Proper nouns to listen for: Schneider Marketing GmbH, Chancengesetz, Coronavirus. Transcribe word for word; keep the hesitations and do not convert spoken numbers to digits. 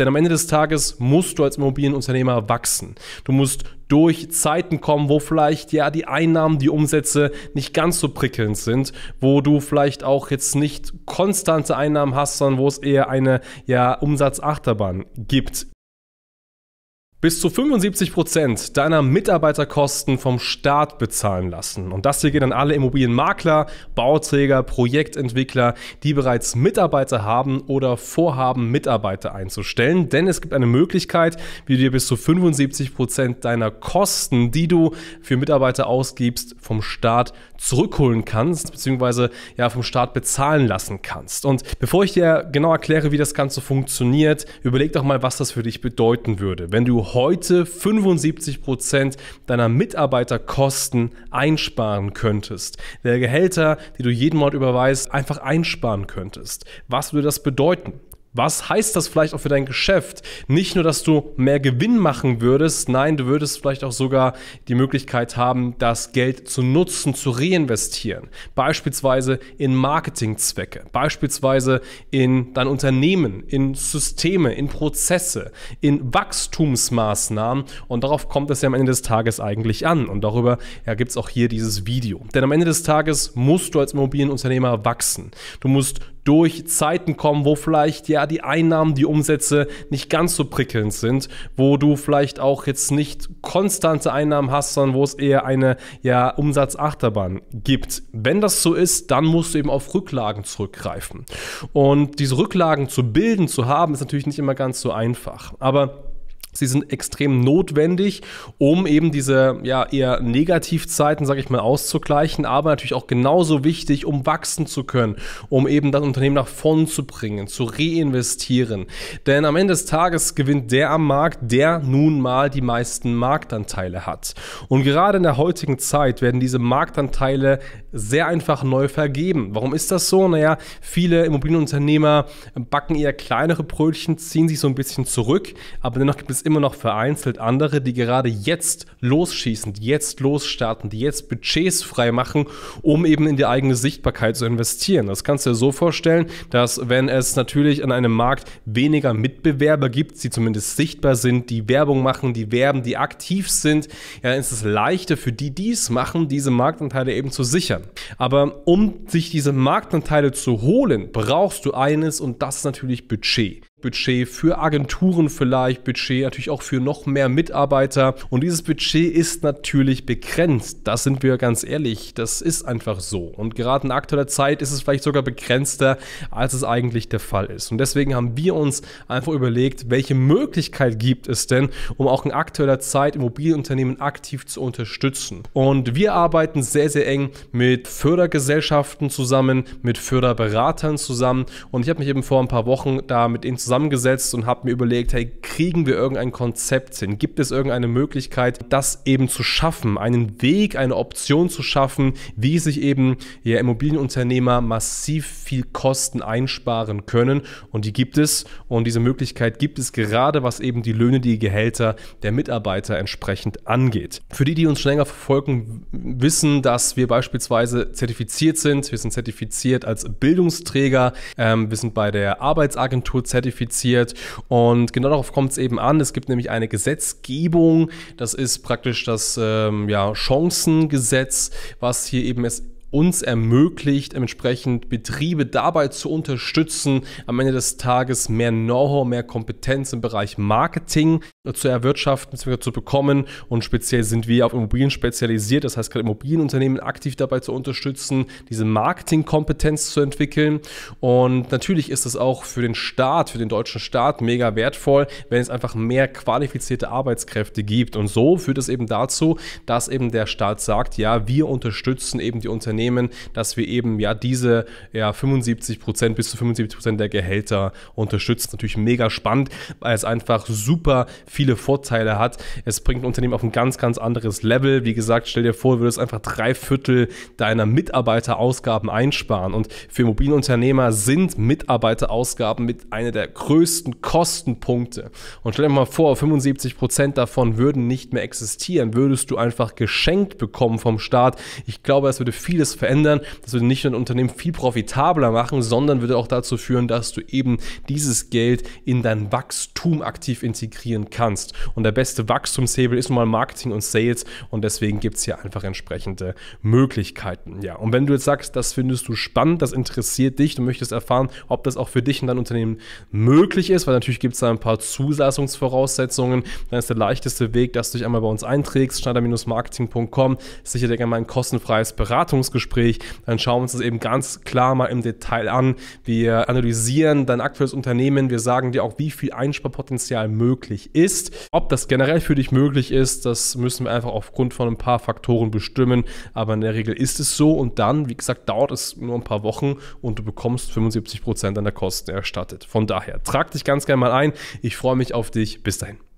Denn am Ende des Tages musst du als Immobilienunternehmer wachsen. Du musst durch Zeiten kommen, wo vielleicht ja die Einnahmen, die Umsätze nicht ganz so prickelnd sind, wo du vielleicht auch jetzt nicht konstante Einnahmen hast, sondern wo es eher eine ja, Umsatzachterbahn gibt. Bis zu fünfundsiebzig Prozent deiner Mitarbeiterkosten vom Staat bezahlen lassen. Und das hier geht an alle Immobilienmakler, Bauträger, Projektentwickler, die bereits Mitarbeiter haben oder vorhaben, Mitarbeiter einzustellen. Denn es gibt eine Möglichkeit, wie du dir bis zu fünfundsiebzig Prozent deiner Kosten, die du für Mitarbeiter ausgibst, vom Staat zurückholen kannst, beziehungsweise ja, vom Staat bezahlen lassen kannst. Und bevor ich dir genau erkläre, wie das Ganze funktioniert, überleg doch mal, was das für dich bedeuten würde, wenn du heute fünfundsiebzig Prozent deiner Mitarbeiterkosten einsparen könntest. Der Gehälter, die du jeden Monat überweist, einfach einsparen könntest. Was würde das bedeuten? Was heißt das vielleicht auch für dein Geschäft? Nicht nur, dass du mehr Gewinn machen würdest, nein, du würdest vielleicht auch sogar die Möglichkeit haben, das Geld zu nutzen, zu reinvestieren. Beispielsweise in Marketingzwecke, beispielsweise in dein Unternehmen, in Systeme, in Prozesse, in Wachstumsmaßnahmen. Und darauf kommt es ja am Ende des Tages eigentlich an. Und darüber ja, gibt es auch hier dieses Video. Denn am Ende des Tages musst du als Immobilienunternehmer wachsen. Du musst durch Zeiten kommen, wo vielleicht ja die Einnahmen, die Umsätze nicht ganz so prickelnd sind, wo du vielleicht auch jetzt nicht konstante Einnahmen hast, sondern wo es eher eine ja, Umsatzachterbahn gibt. Wenn das so ist, dann musst du eben auf Rücklagen zurückgreifen. Und diese Rücklagen zu bilden, zu haben, ist natürlich nicht immer ganz so einfach. Aber sie sind extrem notwendig, um eben diese ja, eher Negativzeiten, sage ich mal, auszugleichen, aber natürlich auch genauso wichtig, um wachsen zu können, um eben das Unternehmen nach vorn zu bringen, zu reinvestieren. Denn am Ende des Tages gewinnt der am Markt, der nun mal die meisten Marktanteile hat. Und gerade in der heutigen Zeit werden diese Marktanteile sehr einfach neu vergeben. Warum ist das so? Naja, viele Immobilienunternehmer backen eher kleinere Brötchen, ziehen sich so ein bisschen zurück, aber dennoch gibt es immer noch vereinzelt andere, die gerade jetzt losschießen, die jetzt losstarten, die jetzt Budgets frei machen, um eben in die eigene Sichtbarkeit zu investieren. Das kannst du dir so vorstellen, dass wenn es natürlich an einem Markt weniger Mitbewerber gibt, die zumindest sichtbar sind, die Werbung machen, die werben, die aktiv sind, ja, dann ist es leichter für die, die es machen, diese Marktanteile eben zu sichern. Aber um sich diese Marktanteile zu holen, brauchst du eines, und das ist natürlich Budget. Budget für Agenturen vielleicht, Budget natürlich auch für noch mehr Mitarbeiter, und dieses Budget ist natürlich begrenzt, da sind wir ganz ehrlich, das ist einfach so, und gerade in aktueller Zeit ist es vielleicht sogar begrenzter, als es eigentlich der Fall ist, und deswegen haben wir uns einfach überlegt, welche Möglichkeit gibt es denn, um auch in aktueller Zeit Immobilienunternehmen aktiv zu unterstützen, und wir arbeiten sehr, sehr eng mit Fördergesellschaften zusammen, mit Förderberatern zusammen, und ich habe mich eben vor ein paar Wochen da mit ihnen zusammengesetzt zusammengesetzt und habe mir überlegt, hey, kriegen wir irgendein Konzept hin? Gibt es irgendeine Möglichkeit, das eben zu schaffen, einen Weg, eine Option zu schaffen, wie sich eben ja, Immobilienunternehmer massiv viel Kosten einsparen können? Und die gibt es, und diese Möglichkeit gibt es gerade, was eben die Löhne, die Gehälter der Mitarbeiter entsprechend angeht. Für die, die uns schon länger verfolgen, wissen, dass wir beispielsweise zertifiziert sind. Wir sind zertifiziert als Bildungsträger. Wir sind bei der Arbeitsagentur zertifiziert. Und genau darauf kommt es eben an. Es gibt nämlich eine Gesetzgebung, das ist praktisch das ähm, ja, Chancengesetz, was hier eben es uns ermöglicht, entsprechend Betriebe dabei zu unterstützen, am Ende des Tages mehr Know-how, mehr Kompetenz im Bereich Marketing zu erwirtschaften, zu bekommen, und speziell sind wir auf Immobilien spezialisiert, das heißt gerade Immobilienunternehmen aktiv dabei zu unterstützen, diese Marketingkompetenz zu entwickeln, und natürlich ist es auch für den Staat, für den deutschen Staat mega wertvoll, wenn es einfach mehr qualifizierte Arbeitskräfte gibt, und so führt es eben dazu, dass eben der Staat sagt, ja, wir unterstützen eben die Unternehmen, dass wir eben ja diese ja, fünfundsiebzig Prozent bis zu fünfundsiebzig Prozent der Gehälter unterstützen. Natürlich mega spannend, weil es einfach super viele Vorteile hat. Es bringt ein Unternehmen auf ein ganz, ganz anderes Level. Wie gesagt, stell dir vor, du würdest einfach drei Viertel deiner Mitarbeiterausgaben einsparen. Und für Immobilienunternehmer sind Mitarbeiterausgaben mit einer der größten Kostenpunkte. Und stell dir mal vor, fünfundsiebzig Prozent davon würden nicht mehr existieren, würdest du einfach geschenkt bekommen vom Staat. Ich glaube, das würde vieles verändern. Das würde nicht nur ein Unternehmen viel profitabler machen, sondern würde auch dazu führen, dass du eben dieses Geld in dein Wachstum aktiv integrieren kannst. Und der beste Wachstumshebel ist nun mal Marketing und Sales, und deswegen gibt es hier einfach entsprechende Möglichkeiten. Ja, und wenn du jetzt sagst, das findest du spannend, das interessiert dich, du möchtest erfahren, ob das auch für dich und dein Unternehmen möglich ist, weil natürlich gibt es da ein paar Zulassungsvoraussetzungen, dann ist der leichteste Weg, dass du dich einmal bei uns einträgst, schneider Marketing punkt com, sicher dir gerne mal ein kostenfreies Beratungsgespräch, dann schauen wir uns das eben ganz klar mal im Detail an. Wir analysieren dein aktuelles Unternehmen, wir sagen dir auch, wie viel Einsparpotenzial möglich ist. Ob das generell für dich möglich ist, das müssen wir einfach aufgrund von ein paar Faktoren bestimmen, aber in der Regel ist es so, und dann, wie gesagt, dauert es nur ein paar Wochen und du bekommst fünfundsiebzig Prozent deiner Kosten erstattet. Von daher, trag dich ganz gerne mal ein, ich freue mich auf dich, bis dahin.